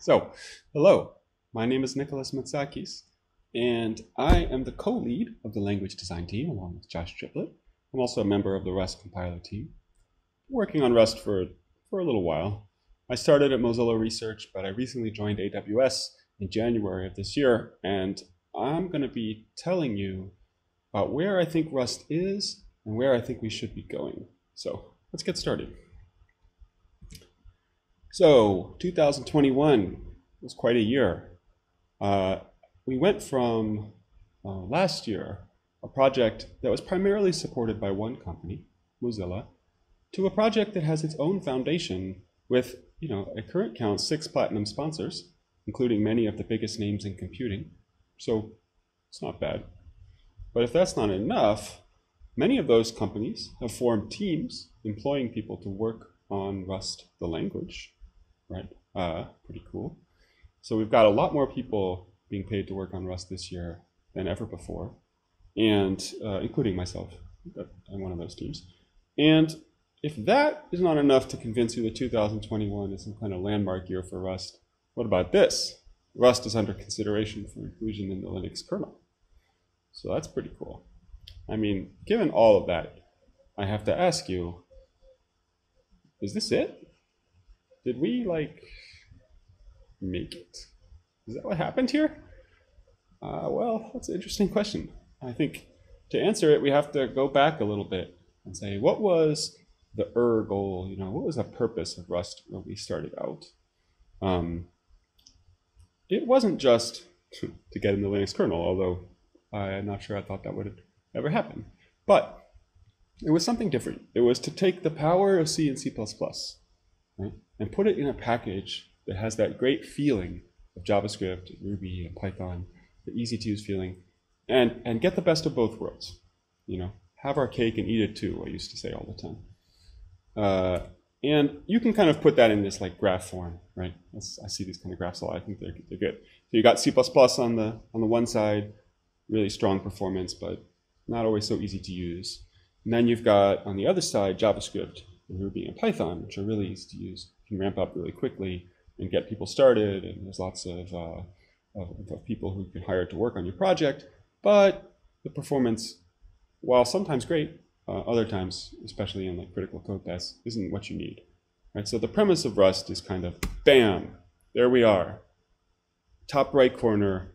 So, hello, my name is Nicholas Matsakis, and I am the co-lead of the language design team along with Josh Triplett. I'm also a member of the Rust compiler team, working on Rust for a little while. I started at Mozilla Research, but I recently joined AWS in January of this year, and I'm going to be telling you about where I think Rust is and where I think we should be going. So let's get started. So 2021 was quite a year. We went from last year, a project that was primarily supported by one company, Mozilla, to a project that has its own foundation with, you know, a current count 6 platinum sponsors, including many of the biggest names in computing. So it's not bad. But if that's not enough, many of those companies have formed teams employing people to work on Rust, the language, right? Pretty cool. So we've got a lot more people being paid to work on Rust this year than ever before, and including myself. I'm one of those teams. And if that is not enough to convince you that 2021 is some kind of landmark year for Rust, what about this? Rust is under consideration for inclusion in the Linux kernel. So that's pretty cool. I mean, given all of that, I have to ask you, is this it? Did we, like, make it? Is that what happened here? Well, that's an interesting question. I think to answer it, we have to go back a little bit and say, what was the goal? You know, what was the purpose of Rust when we started out? It wasn't just to get in the Linux kernel, although I'm not sure I thought that would ever happen. But it was something different. It was to take the power of C and C++, right, and put it in a package that has that great feeling of JavaScript, Ruby, and Python, the easy-to-use feeling, and get the best of both worlds. You know, have our cake and eat it too, I used to say all the time. And you can kind of put that in this like graph form, right? I see these kind of graphs a lot. I think they're good. So you got C++ on the one side, really strong performance, but not always so easy to use. And then you've got on the other side JavaScript and Ruby and Python, which are really easy to use. You can ramp up really quickly and get people started, and there's lots of people who you can hire to work on your project. But the performance, while sometimes great, other times, especially in like critical code tests, isn't what you need, right? So the premise of Rust is kind of, bam, there we are. Top right corner,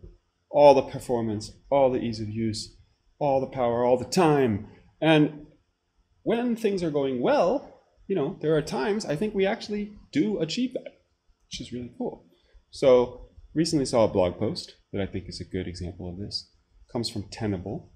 all the performance, all the ease of use, all the power, all the time. And when things are going well, you know, there are times I think we actually do achieve that, which is really cool. So recently saw a blog post that I think is a good example of this. It comes from Tenable.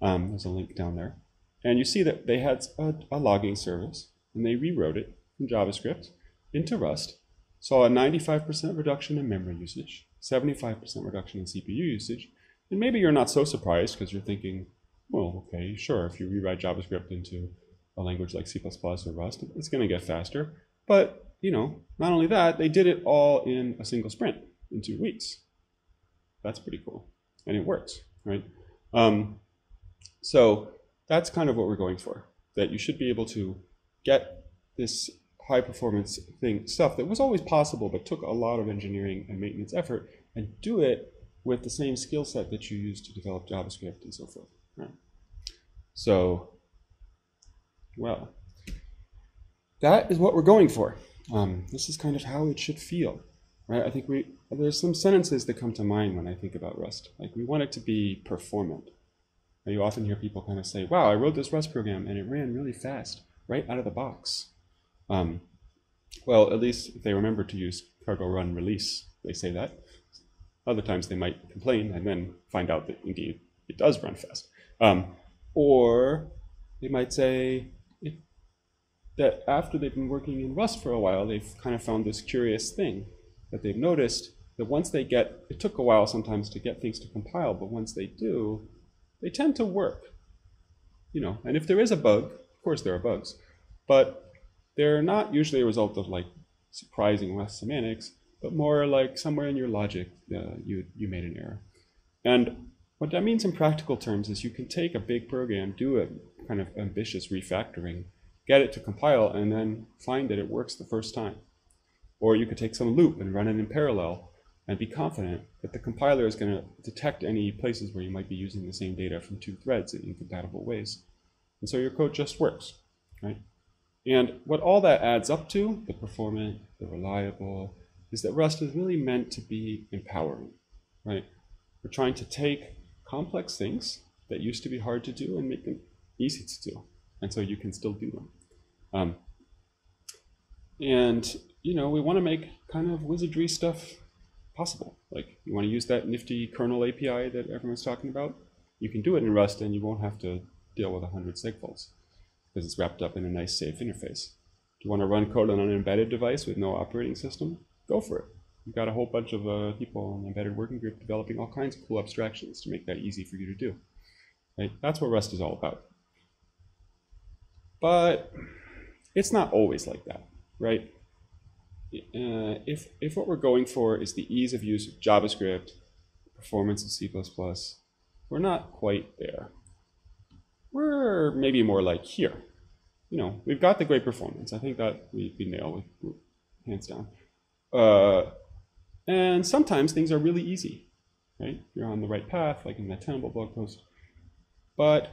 There's a link down there. And you see that they had a logging service, and they rewrote it from JavaScript into Rust, saw a 95% reduction in memory usage, 75% reduction in CPU usage. And maybe you're not so surprised because you're thinking, well, okay, sure, if you rewrite JavaScript into a language like C++ or Rust, it's going to get faster. But, you know, not only that, they did it all in a single sprint in 2 weeks. That's pretty cool. And it works, right? So that's kind of what we're going for, that you should be able to get this high performance thing, stuff that was always possible but took a lot of engineering and maintenance effort, and do it with the same skill set that you use to develop JavaScript and so forth, right? So, well, that is what we're going for. This is kind of how it should feel, right? I think there's some sentences that come to mind when I think about Rust. Like, we want it to be performant. You often hear people kind of say, wow, I wrote this Rust program and it ran really fast right out of the box. Well, at least if they remember to use cargo run release, they say that. Other times they might complain and then find out that indeed it does run fast. Or they might say that after they've been working in Rust for a while, they've kind of found this curious thing that they've noticed that once they get, it took a while sometimes to get things to compile, but once they do, they tend to work, you know, and if there is a bug, of course there are bugs, but they're not usually a result of like surprising Rust semantics, but more like somewhere in your logic you made an error. And what that means in practical terms is you can take a big program, do a kind of ambitious refactoring, get it to compile, and then find that it works the first time. Or you could take some loop and run it in parallel and be confident that the compiler is going to detect any places where you might be using the same data from two threads in incompatible ways. And so your code just works, right? And what all that adds up to, the performant, the reliable, is that Rust is really meant to be empowering, right? We're trying to take complex things that used to be hard to do and make them easy to do. And so you can still do them. And you know, we want to make kind of wizardry stuff possible. Like, you want to use that nifty kernel API that everyone's talking about? You can do it in Rust and you won't have to deal with 100 segfaults because it's wrapped up in a nice safe interface. Do you want to run code on an embedded device with no operating system? Go for it. You've got a whole bunch of people in the embedded working group developing all kinds of cool abstractions to make that easy for you to do. Right? That's what Rust is all about. But it's not always like that, right? If what we're going for is the ease of use of JavaScript, performance of C++, we're not quite there. We're maybe more like here. You know, we've got the great performance. I think that we nail it, hands down. And sometimes things are really easy, right? You're on the right path, like in that Tenable blog post. But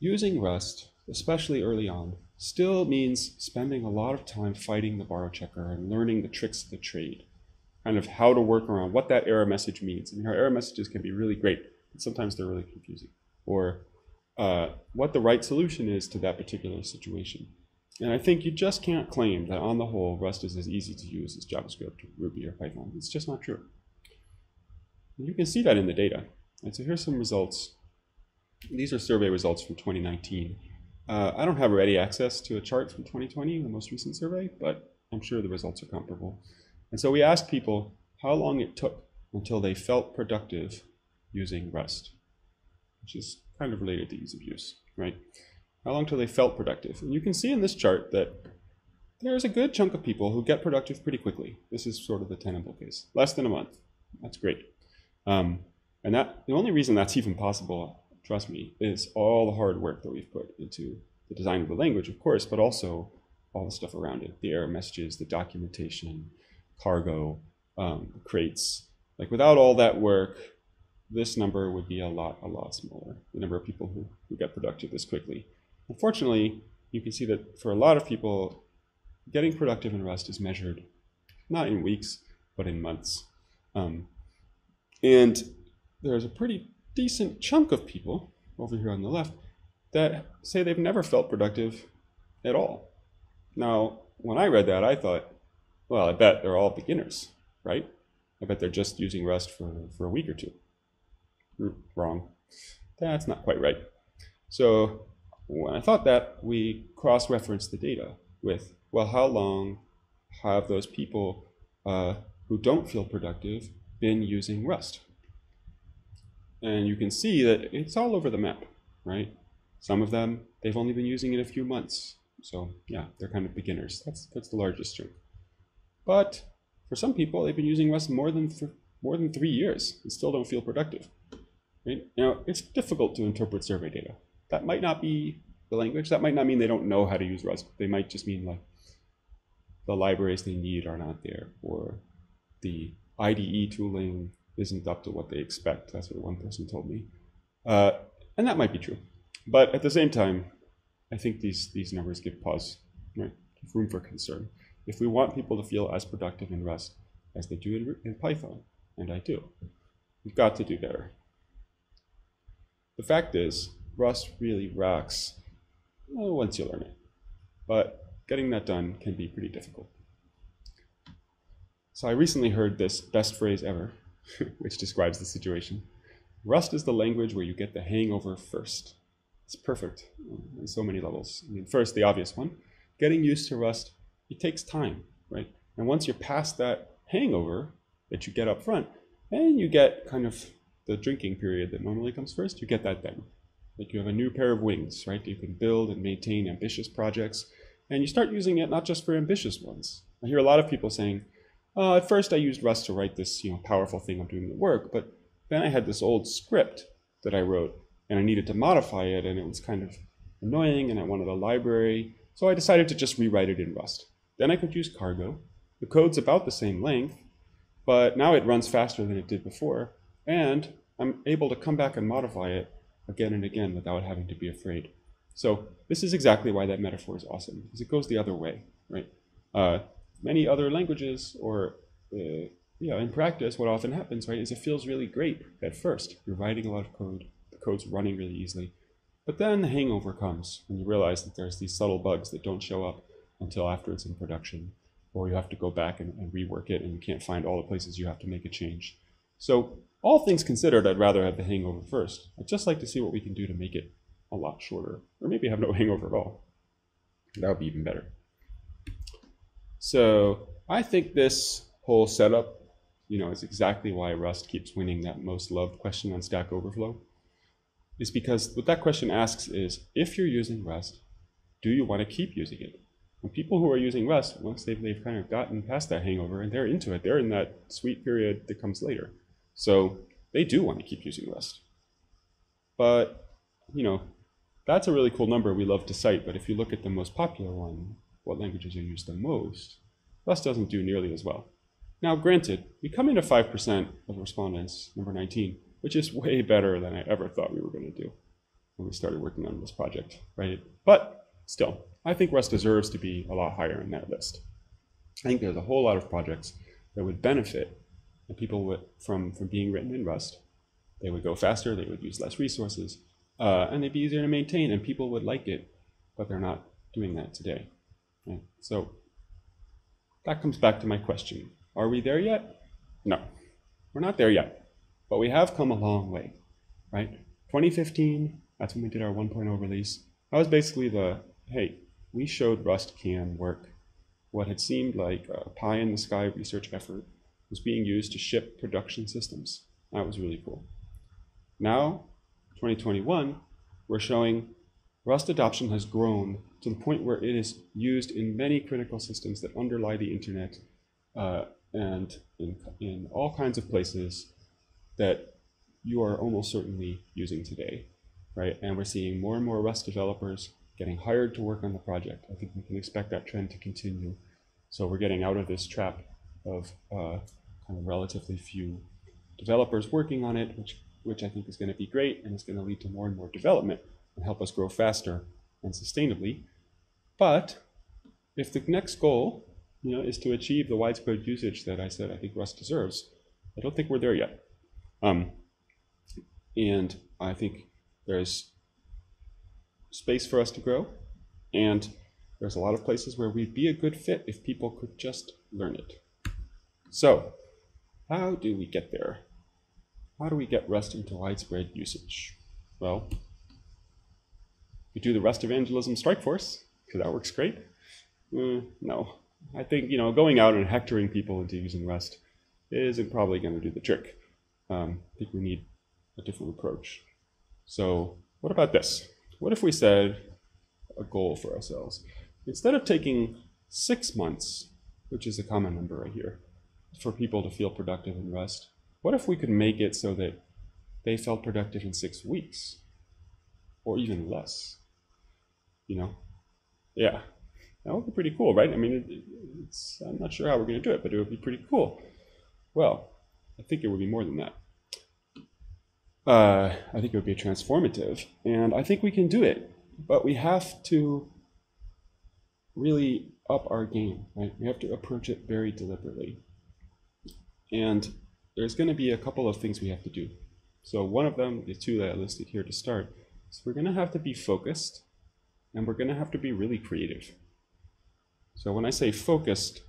using Rust, especially early on, still means spending a lot of time fighting the borrow checker and learning the tricks of the trade, kind of how to work around what that error message means. And our error messages can be really great, but sometimes they're really confusing, or what the right solution is to that particular situation. And I think you just can't claim that on the whole, Rust is as easy to use as JavaScript, or Ruby, or Python. It's just not true. And you can see that in the data. And so here's some results. These are survey results from 2019. I don't have ready access to a chart from 2020, the most recent survey, but I'm sure the results are comparable. And so we asked people how long it took until they felt productive using Rust, which is kind of related to ease of use, right? How long till they felt productive? And you can see in this chart that there's a good chunk of people who get productive pretty quickly. This is sort of the Tenable case, less than a month. That's great. And that the only reason that's even possible, trust me, is all the hard work that we've put into the design of the language, of course, but also all the stuff around it, the error messages, the documentation, cargo, crates. Like, without all that work, this number would be a lot smaller, the number of people who get productive this quickly. Unfortunately, you can see that for a lot of people, getting productive in Rust is measured not in weeks, but in months. And there's a pretty decent chunk of people over here on the left that say they've never felt productive at all. Now, when I read that, I thought, well, I bet they're all beginners, right? I bet they're just using Rust for a week or two. Wrong. That's not quite right. So when I thought that, we cross-referenced the data with, well, how long have those people who don't feel productive been using Rust? And you can see that it's all over the map, right? Some of them, they've only been using it a few months. So yeah, they're kind of beginners. That's the largest chunk. But for some people, they've been using Rust more than 3 years and still don't feel productive, right? Now, it's difficult to interpret survey data. That might not be the language. That might not mean they don't know how to use Rust. They might just mean, like, the libraries they need are not there, or the IDE tooling isn't up to what they expect. That's what one person told me. And that might be true. But at the same time, I think these numbers give pause, right? Give room for concern. If we want people to feel as productive in Rust as they do in Python, and I do, we've got to do better. The fact is, Rust really rocks once you learn it. But getting that done can be pretty difficult. So I recently heard this best phrase ever, which describes the situation. Rust is the language where you get the hangover first. It's perfect on so many levels. I mean, first, the obvious one, getting used to Rust, it takes time, right? And once you're past that hangover that you get up front, then you get kind of the drinking period that normally comes first. You get that then. Like, you have a new pair of wings, right? You can build and maintain ambitious projects, and you start using it not just for ambitious ones. I hear a lot of people saying, at first I used Rust to write this, powerful thing I'm doing the work, but then I had this old script that I wrote and I needed to modify it, and it was kind of annoying, and I wanted a library, so I decided to just rewrite it in Rust. Then I could use cargo, The code's about the same length, but now it runs faster than it did before, and I'm able to come back and modify it again and again without having to be afraid. So this is exactly why that metaphor is awesome, because it goes the other way, right? Many other languages, or in practice, what often happens, right, is it feels really great at first. You're writing a lot of code, the code's running really easily, but then the hangover comes and you realize that there's these subtle bugs that don't show up until after it's in production, or you have to go back and rework it, and you can't find all the places you have to make a change. So all things considered, I'd rather have the hangover first. I'd just like to see what we can do to make it a lot shorter, or maybe have no hangover at all. That would be even better. So I think this whole setup, you know, is exactly why Rust keeps winning that most loved question on Stack Overflow. It's because what that question asks is, if you're using Rust, do you want to keep using it? And people who are using Rust, once they've kind of gotten past that hangover and they're into it, they're in that sweet period that comes later. So they do want to keep using Rust. But, you know, that's a really cool number we love to cite, but if you look at the most popular one, what languages are used the most, Rust doesn't do nearly as well. Now, granted, we come into 5% of respondents, number 19, which is way better than I ever thought we were going to do when we started working on this project, right? But still, I think Rust deserves to be a lot higher in that list. I think there's a whole lot of projects that would benefit the people from being written in Rust. They would go faster, they would use less resources, and they'd be easier to maintain, and people would like it, but they're not doing that today. Right? So that comes back to my question. Are we there yet? No, we're not there yet, but we have come a long way, right? 2015, that's when we did our 1.0 release. That was basically the, hey, we showed Rust can work. What had seemed like a pie in the sky research effort was being used to ship production systems. That was really cool. Now, 2021, we're showing Rust adoption has grown to the point where it is used in many critical systems that underlie the internet and in all kinds of places that you are almost certainly using today, right? And we're seeing more and more Rust developers getting hired to work on the project. I think we can expect that trend to continue. So we're getting out of this trap of kind of relatively few developers working on it, which I think is going to be great, and it's going to lead to more and more development and help us grow faster and sustainably. But if the next goal, you know, is to achieve the widespread usage that I said I think Rust deserves, I don't think we're there yet. And I think there's space for us to grow, and there's a lot of places where we'd be a good fit if people could just learn it. So how do we get there? How do we get Rust into widespread usage? Well, we do the Rust evangelism strike force, because that works great. No, I think, you know, going out and hectoring people into using Rust isn't probably going to do the trick. I think we need a different approach. So what about this? What if we said a goal for ourselves? Instead of taking 6 months, which is a common number right here, for people to feel productive in Rust, what if we could make it so that they felt productive in 6 weeks or even less? You know, yeah, that would be pretty cool, right? I mean, it's, I'm not sure how we're going to do it, but it would be pretty cool. Well, I think it would be more than that. I think it would be transformative, and I think we can do it, but we have to really up our game, right? We have to approach it very deliberately, and there's going to be a couple of things we have to do. So one of them, the two that I listed here to start, is we're going to have to be focused, and we're going to have to be really creative. So when I say focused,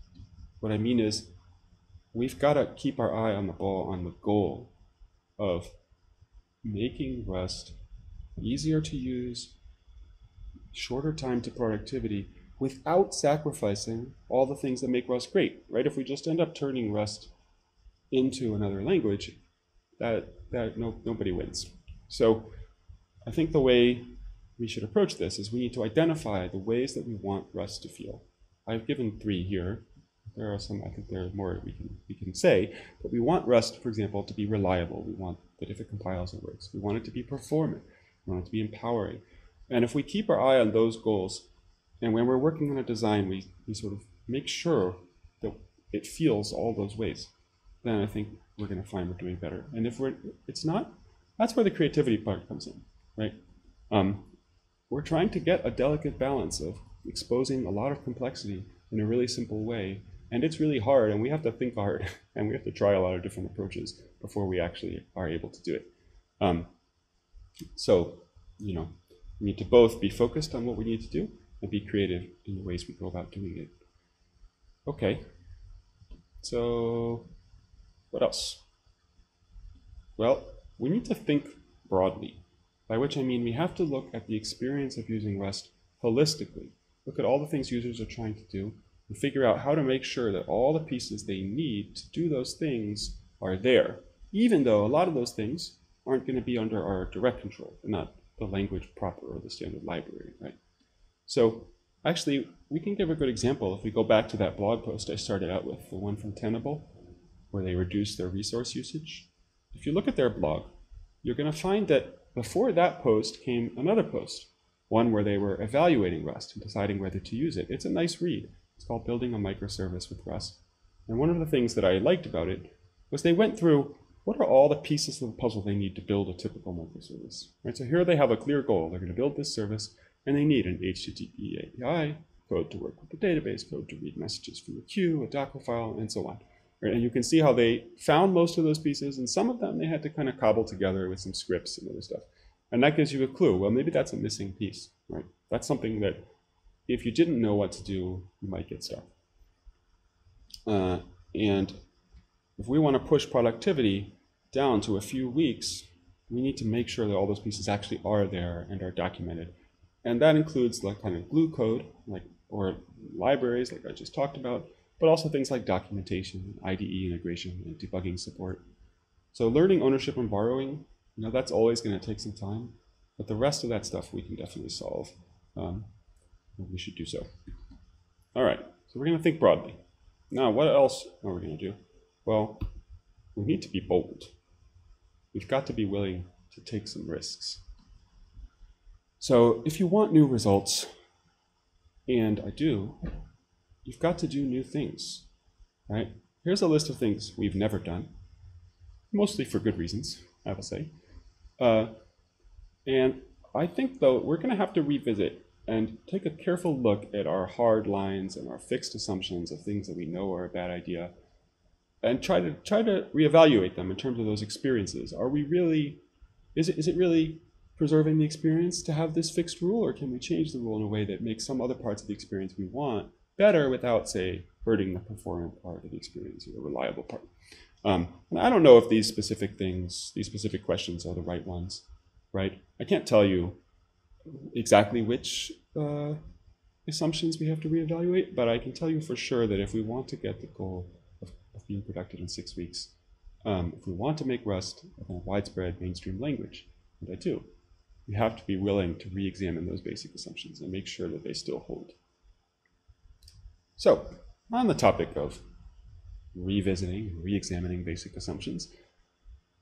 what I mean is we've got to keep our eye on the ball on the goal of making Rust easier to use, shorter time to productivity, without sacrificing all the things that make Rust great, right? If we just end up turning Rust into another language, nobody wins. So I think the way we should approach this is we need to identify the ways that we want Rust to feel. I've given 3 here. There are some, I think there are more we can say, but we want Rust, for example, to be reliable. We want that if it compiles, it works. We want it to be performant. We want it to be empowering. And if we keep our eye on those goals, and when we're working on a design, we sort of make sure that it feels all those ways, then I think we're going to find we're doing better. And if it's not, that's where the creativity part comes in, right? We're trying to get a delicate balance of exposing a lot of complexity in a really simple way, and it's really hard, and we have to think hard, and we have to try a lot of different approaches before we actually are able to do it. So, you know, we need to both be focused on what we need to do and be creative in the ways we go about doing it. Okay, so what else? Well, we need to think broadly, by which I mean we have to look at the experience of using Rust holistically. Look at all the things users are trying to do and figure out how to make sure that all the pieces they need to do those things are there, even though a lot of those things aren't going to be under our direct control, and not the language proper or the standard library, right? So actually, we can give a good example if we go back to that blog post I started out with, the one from Tenable, where they reduced their resource usage. If you look at their blog, you're going to find that before that post came another post, one where they were evaluating Rust and deciding whether to use it. It's a nice read. It's called Building a Microservice with Rust. And one of the things that I liked about it was they went through what are all the pieces of the puzzle they need to build a typical microservice, right? So here they have a clear goal. They're going to build this service, and they need an HTTP API, code to work with the database, code to read messages from the queue, a Docker file, and so on. Right? And you can see how they found most of those pieces, and some of them they had to kind of cobble together with some scripts and other stuff. And that gives you a clue. Well, maybe that's a missing piece, right? That's something that if you didn't know what to do, you might get stuck. And if we want to push productivity down to a few weeks, we need to make sure that all those pieces actually are there and are documented. And that includes like kind of glue code, like, or libraries like I just talked about, but also things like documentation, IDE integration, and debugging support. So learning ownership and borrowing, you know, that's always going to take some time, but the rest of that stuff we can definitely solve. We should do so. All right, so we're going to think broadly. Now, what else are we going to do? Well, we need to be bold. We've got to be willing to take some risks. So if you want new results, and I do, you've got to do new things, right? Here's a list of things we've never done, mostly for good reasons, I will say. And I think, though, we're going to have to revisit and take a careful look at our hard lines and our fixed assumptions of things that we know are a bad idea, and try to reevaluate them in terms of those experiences. Are we really, is it really preserving the experience to have this fixed rule, or can we change the rule in a way that makes some other parts of the experience we want better without, say, hurting the performant part of the experience or the reliable part? And I don't know if these specific things, these specific questions are the right ones, right? I can't tell you exactly which assumptions we have to reevaluate, but I can tell you for sure that if we want to get the goal of being productive in 6 weeks, if we want to make Rust a more widespread mainstream language, and I do, we have to be willing to re-examine those basic assumptions and make sure that they still hold. So on the topic of revisiting and re-examining basic assumptions,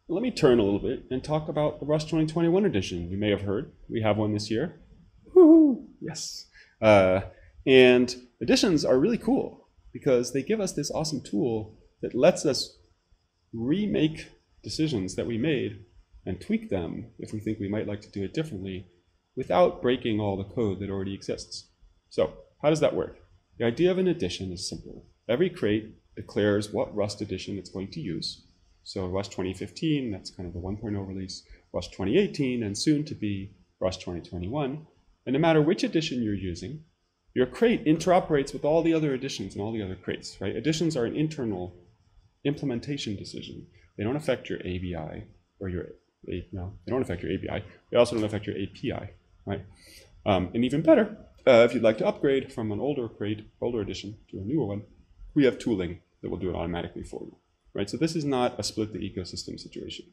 let me turn a little bit and talk about the Rust 2021 edition. You may have heard we have one this year. Woohoo! Yes. And editions are really cool because they give us this awesome tool that lets us remake decisions that we made and tweak them if we think we might like to do it differently without breaking all the code that already exists. So how does that work? The idea of an edition is simple. Every crate declares what Rust edition it's going to use. So Rust 2015, that's kind of the 1.0 release, Rust 2018, and soon to be Rust 2021. And no matter which edition you're using, your crate interoperates with all the other editions and all the other crates, right? Editions are an internal implementation decision. They don't affect your ABI or your they don't affect your ABI. They also don't affect your API, right? And even better, if you'd like to upgrade from an older crate, older edition to a newer one, we have tooling that will do it automatically for you, right? So this is not a split the ecosystem situation.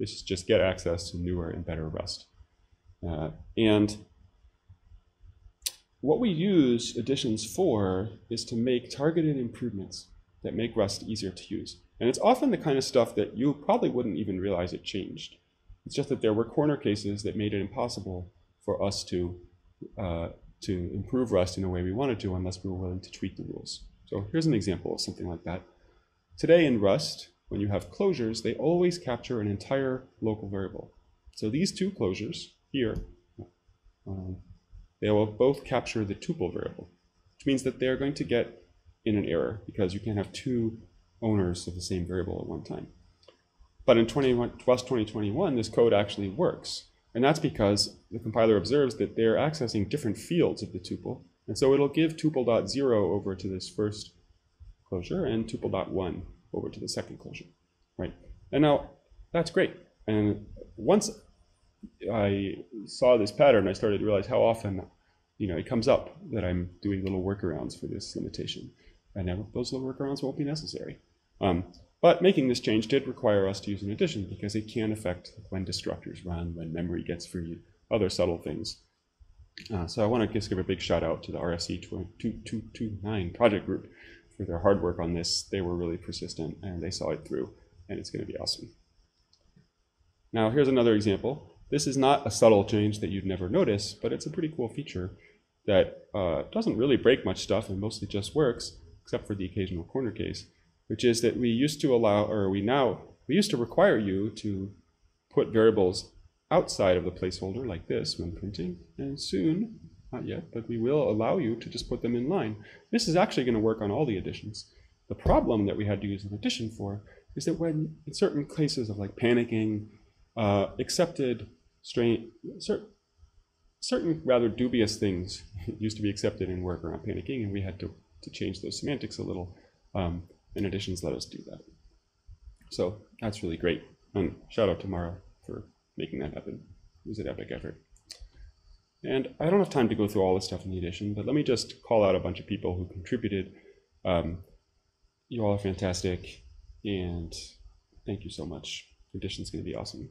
This is just get access to newer and better Rust. And what we use editions for is to make targeted improvements that make Rust easier to use. And it's often the kind of stuff that you probably wouldn't even realize it changed. It's just that there were corner cases that made it impossible for us to improve Rust in a way we wanted to unless we were willing to tweak the rules. So here's an example of something like that. Today in Rust, when you have closures, they always capture an entire local variable. So these two closures here, they will both capture the tuple variable, which means that they're going to get in an error because you can't have two owners of the same variable at one time. But in Rust 2021, this code actually works. And that's because the compiler observes that they're accessing different fields of the tuple. And so it'll give tuple.0 over to this first closure and tuple.1 over to the second closure, right? And now that's great. And once I saw this pattern, I started to realize how often, you know, it comes up that I'm doing little workarounds for this limitation. And now those little workarounds won't be necessary. But making this change did require us to use an addition because it can affect when destructors run, when memory gets free, other subtle things. So I want to just give a big shout out to the RSC 2229 project group for their hard work on this. They were really persistent and they saw it through, and it's going to be awesome. Now here's another example. This is not a subtle change that you'd never notice, but it's a pretty cool feature that doesn't really break much stuff and mostly just works, except for the occasional corner case, which is that we used to allow, or we used to require you to put variables outside of the placeholder like this when printing, and soon, not yet, but we will allow you to just put them in line. This is actually going to work on all the additions. The problem that we had to use an addition for is that when in certain cases of like panicking, accepted certain rather dubious things used to be accepted in work around panicking, and we had to change those semantics a little, and additions let us do that. So that's really great, and shout out to Mara for making that happen. It was an epic effort. And I don't have time to go through all this stuff in the addition, but let me just call out a bunch of people who contributed. You all are fantastic, and thank you so much. Addition's going to be awesome.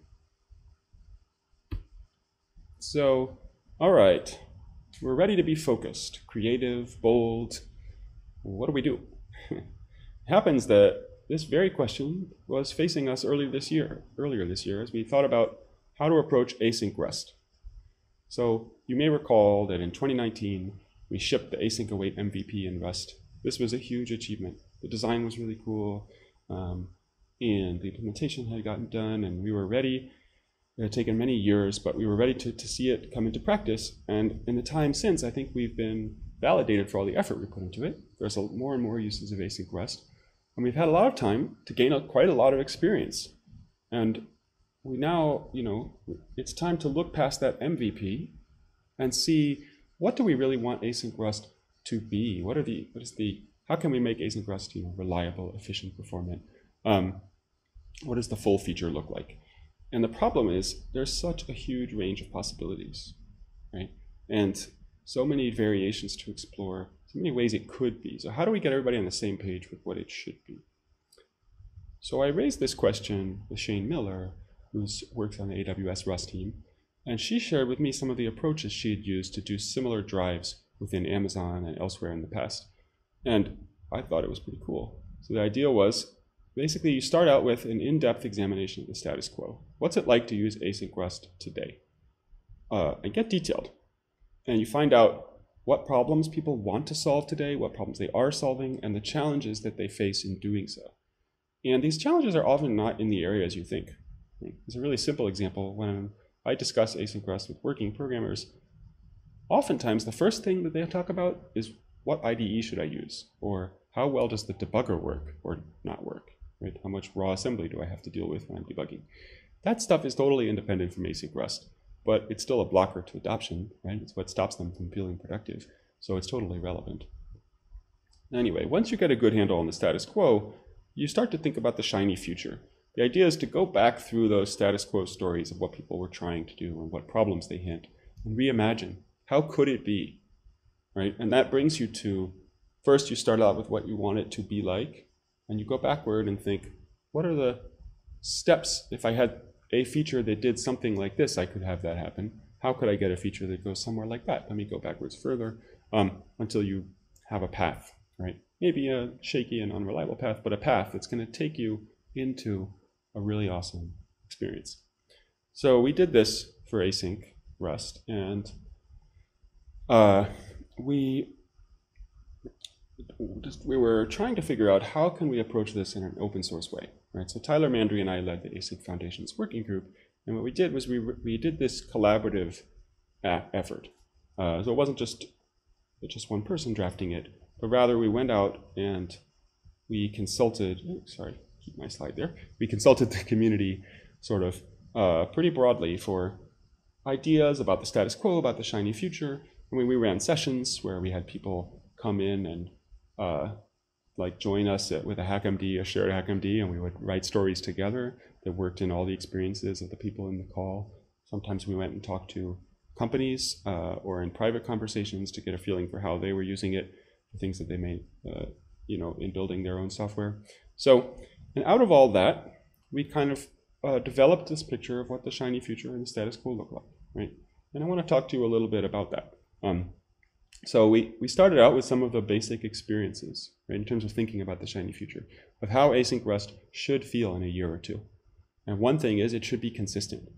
So, all right, we're ready to be focused, creative, bold. What do we do? It happens that this very question was facing us earlier this year as we thought about how to approach async Rust. So you may recall that in 2019, we shipped the async await MVP in Rust. This was a huge achievement. The design was really cool. And the implementation had gotten done, and we were ready. It had taken many years, but we were ready to see it come into practice. And in the time since, I think we've been validated for all the effort we put into it. There's more and more uses of async Rust. And we've had a lot of time to gain quite a lot of experience. And we now, you know, it's time to look past that MVP and see, what do we really want async Rust to be? How can we make async Rust, you know, reliable, efficient, performant? What does the full feature look like? And the problem is there's such a huge range of possibilities, right? And so many variations to explore, so many ways it could be. So how do we get everybody on the same page with what it should be? So I raised this question with Shane Miller, who works on the AWS Rust team, and she shared with me some of the approaches she had used to do similar drives within Amazon and elsewhere in the past. And I thought it was pretty cool. So the idea was, basically, you start out with an in-depth examination of the status quo. What's it like to use async Rust today? And get detailed. And you find out what problems people want to solve today, what problems they are solving, and the challenges that they face in doing so. And these challenges are often not in the areas you think. It's a really simple example. When I discuss async Rust with working programmers, oftentimes the first thing that they talk about is, what IDE should I use? Or how well does the debugger work or not work? Right? How much raw assembly do I have to deal with when I'm debugging? That stuff is totally independent from async Rust, but it's still a blocker to adoption, right? It's what stops them from feeling productive, so it's totally relevant. Anyway, once you get a good handle on the status quo, you start to think about the shiny future. The idea is to go back through those status quo stories of what people were trying to do and what problems they hit, and reimagine. How could it be, right? And that brings you to, first you start out with what you want it to be like, and you go backward and think, what are the steps? If I had a feature that did something like this, I could have that happen. How could I get a feature that goes somewhere like that? Let me go backwards further until you have a path, right? Maybe a shaky and unreliable path, but a path that's going to take you into a really awesome experience. So we did this for async Rust, and we we were trying to figure out how can we approach this in an open source way, right? So Tyler Mandry and I led the ASIC Foundation's working group, and what we did was we did this collaborative effort. So it wasn't just one person drafting it, but rather we went out and we consulted. Sorry, keep my slide there. We consulted the community sort of pretty broadly for ideas about the status quo, about the shiny future. I mean, we ran sessions where we had people come in and like join us with a HackMD, a shared HackMD, and we would write stories together that worked in all the experiences of the people in the call. Sometimes we went and talked to companies or in private conversations to get a feeling for how they were using it, the things that they made, you know, in building their own software. So, and out of all that, we kind of developed this picture of what the shiny future and the status quo look like, right? And I want to talk to you a little bit about that. So we started out with some of the basic experiences, right, in terms of thinking about the shiny future, of how async Rust should feel in a year or two. And one thing is it should be consistent,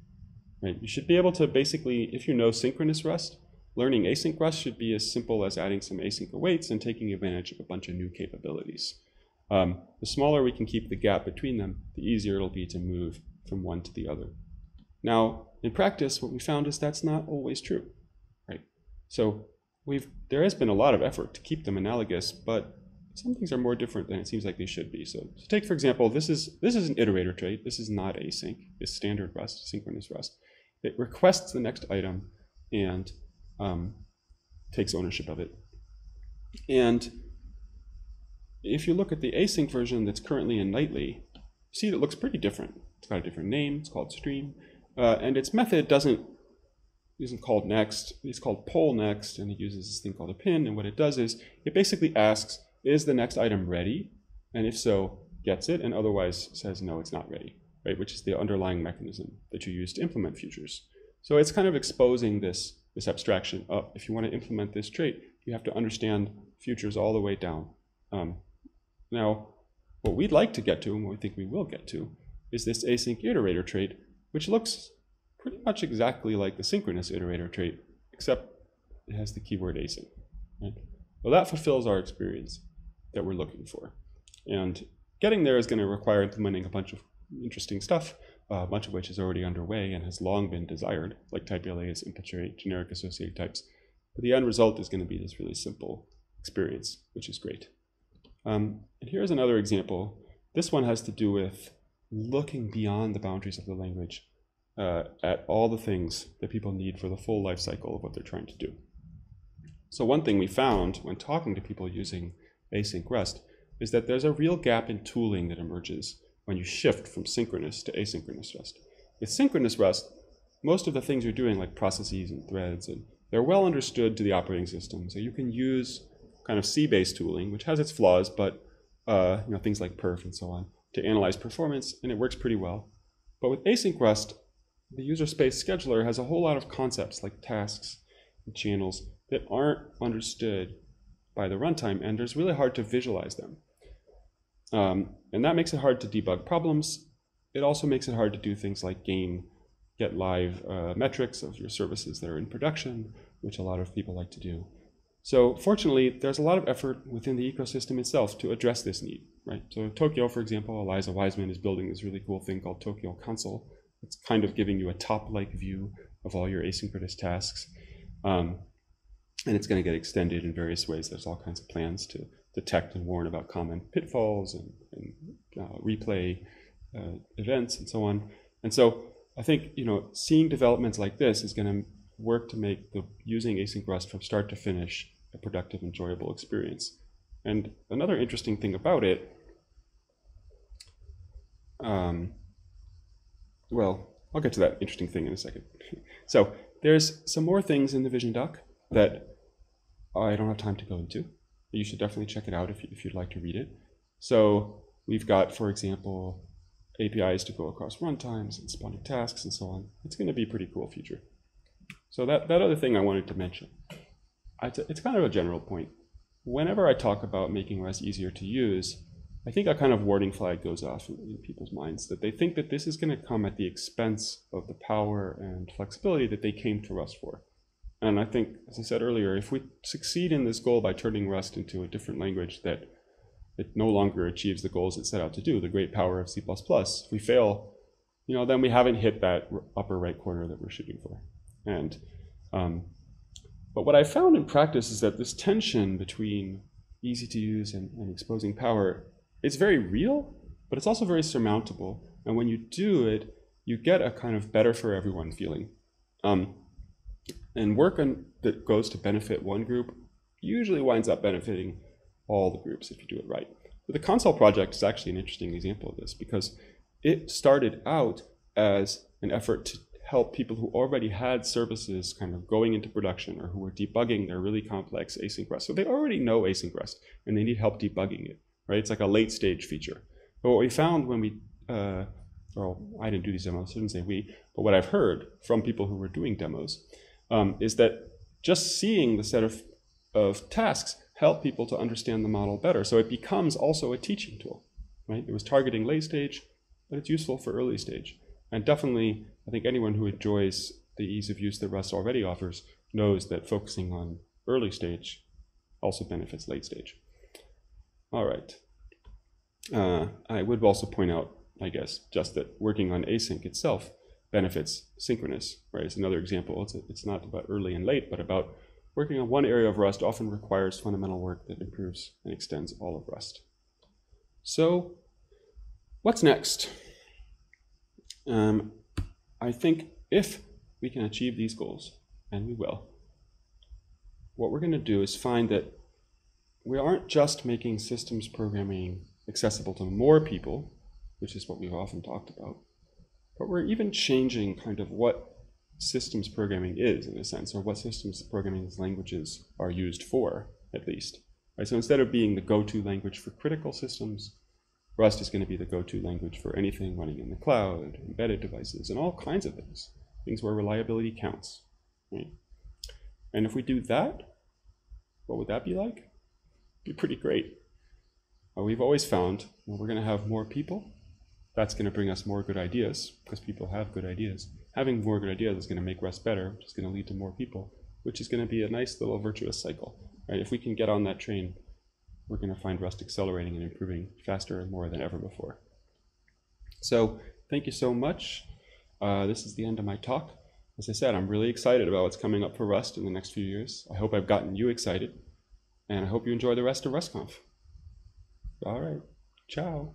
right? You should be able to basically, if you know synchronous Rust, learning async Rust should be as simple as adding some async awaits and taking advantage of a bunch of new capabilities. The smaller we can keep the gap between them, the easier it'll be to move from one to the other. Now, in practice, what we found is that's not always true, right? So there has been a lot of effort to keep them analogous, but some things are more different than it seems like they should be. So take, for example, this is an iterator trait. This is not async. It's standard Rust, synchronous Rust. It requests the next item and takes ownership of it. And if you look at the async version that's currently in nightly, you see that it looks pretty different. It's got a different name. It's called stream, and its method isn't called next, it's called poll next, and it uses this thing called a pin, and what it does is it basically asks, is the next item ready? And if so, gets it, and otherwise says no, it's not ready, right? Which is the underlying mechanism that you use to implement futures. So it's kind of exposing this abstraction up. If you want to implement this trait, you have to understand futures all the way down. Now, what we'd like to get to, and what we think we will get to, is this async iterator trait, which looks pretty much exactly like the synchronous iterator trait, except it has the keyword async. Right? Well, that fulfills our experience that we're looking for. And getting there is going to require implementing a bunch of interesting stuff, much of which is already underway and has long been desired, like type delays, implicate, generic associated types. But the end result is going to be this really simple experience, which is great. And here's another example. This one has to do with looking beyond the boundaries of the language at all the things that people need for the full life cycle of what they're trying to do. So one thing we found when talking to people using async Rust is that there's a real gap in tooling that emerges when you shift from synchronous to asynchronous Rust. With synchronous Rust, most of the things you're doing, like processes and threads, and they're well understood to the operating system. So you can use kind of C-based tooling, which has its flaws, but you know, things like perf and so on, to analyze performance, and it works pretty well. But with async Rust, the user space scheduler has a whole lot of concepts like tasks and channels that aren't understood by the runtime, and it's really hard to visualize them. And that makes it hard to debug problems. It also makes it hard to do things like get live metrics of your services that are in production, which a lot of people like to do. So fortunately, there's a lot of effort within the ecosystem itself to address this need, right? So Tokio, for example, Eliza Weisman is building this really cool thing called Tokio console. It's kind of giving you a top-like view of all your asynchronous tasks. And it's going to get extended in various ways. There's all kinds of plans to detect and warn about common pitfalls and replay events and so on. And so I think, you know, seeing developments like this is going to work to make using async Rust from start to finish a productive, enjoyable experience. And another interesting thing about it, well, I'll get to that interesting thing in a second. So there's some more things in the vision doc that I don't have time to go into. You should definitely check it out if you'd like to read it. So we've got, for example, APIs to go across runtimes and spawning tasks and so on. It's going to be a pretty cool feature. So that other thing I wanted to mention, it's kind of a general point. Whenever I talk about making Rust easier to use, I think a kind of warning flag goes off in people's minds that they think that this is going to come at the expense of the power and flexibility that they came to Rust for. And I think, as I said earlier, if we succeed in this goal by turning Rust into a different language that it no longer achieves the goals it set out to do, the great power of C++, if we fail, you know, then we haven't hit that upper right corner that we're shooting for. And but what I found in practice is that this tension between easy to use and exposing power, it's very real, but it's also very surmountable. And when you do it, you get a kind of better for everyone feeling. And work on, that goes to benefit one group usually winds up benefiting all the groups if you do it right. But the console project is actually an interesting example of this, because it started out as an effort to help people who already had services kind of going into production, or who were debugging their really complex async Rust. So they already know async Rust and they need help debugging it, right? It's like a late stage feature. But what we found when we, or I didn't do these demos, I shouldn't say we, but what I've heard from people who were doing demos is that just seeing the set of tasks help people to understand the model better. So it becomes also a teaching tool, right? It was targeting late stage, but it's useful for early stage. And definitely, I think anyone who enjoys the ease of use that Rust already offers knows that focusing on early stage also benefits late stage. All right. I would also point out, I guess, just that working on async itself benefits synchronous, right? It's another example. It's not about early and late, but about working on one area of Rust often requires fundamental work that improves and extends all of Rust. So what's next? I think if we can achieve these goals, and we will, what we're going to do is find that we aren't just making systems programming accessible to more people, which is what we've often talked about, but we're even changing kind of what systems programming is, in a sense, or what systems programming languages are used for, at least. Right? So instead of being the go-to language for critical systems, Rust is going to be the go-to language for anything running in the cloud, embedded devices, and all kinds of things, things where reliability counts. Right? And if we do that, what would that be like? It'd be pretty great. We've always found when we're going to have more people, that's going to bring us more good ideas, because people have good ideas. Having more good ideas is going to make Rust better, which is going to lead to more people, which is going to be a nice little virtuous cycle. Right? If we can get on that train, we're going to find Rust accelerating and improving faster and more than ever before. So thank you so much. This is the end of my talk. As I said, I'm really excited about what's coming up for Rust in the next few years. I hope I've gotten you excited, and I hope you enjoy the rest of RustConf. All right, ciao.